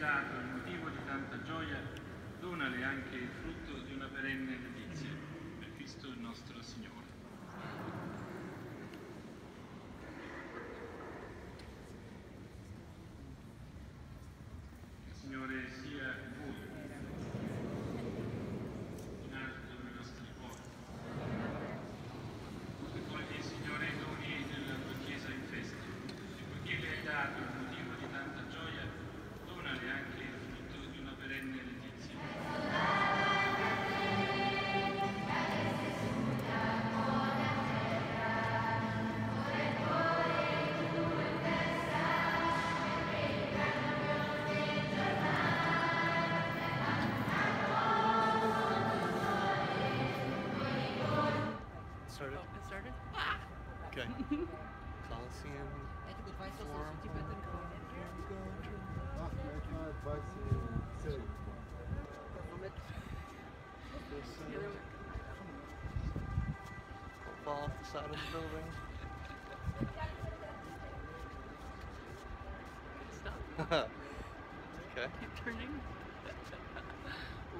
Dato il motivo di tanta gioia, donale anche il frutto di una perenne delizia, per Cristo il nostro Signore. Il Signore sia con voi. Coliseum. I'll fall off the side of the building. Stop. Okay. Keep turning.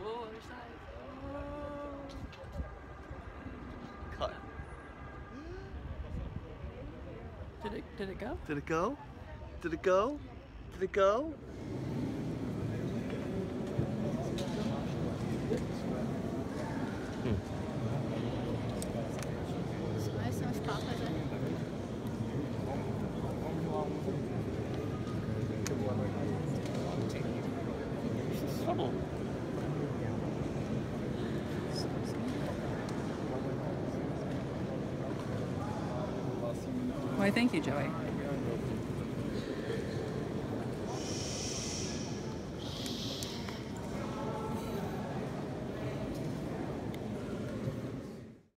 Whoa, other side. Oh. Cut. Did it go? Did it go? Did it go? Did it go? Why, thank you, Joey.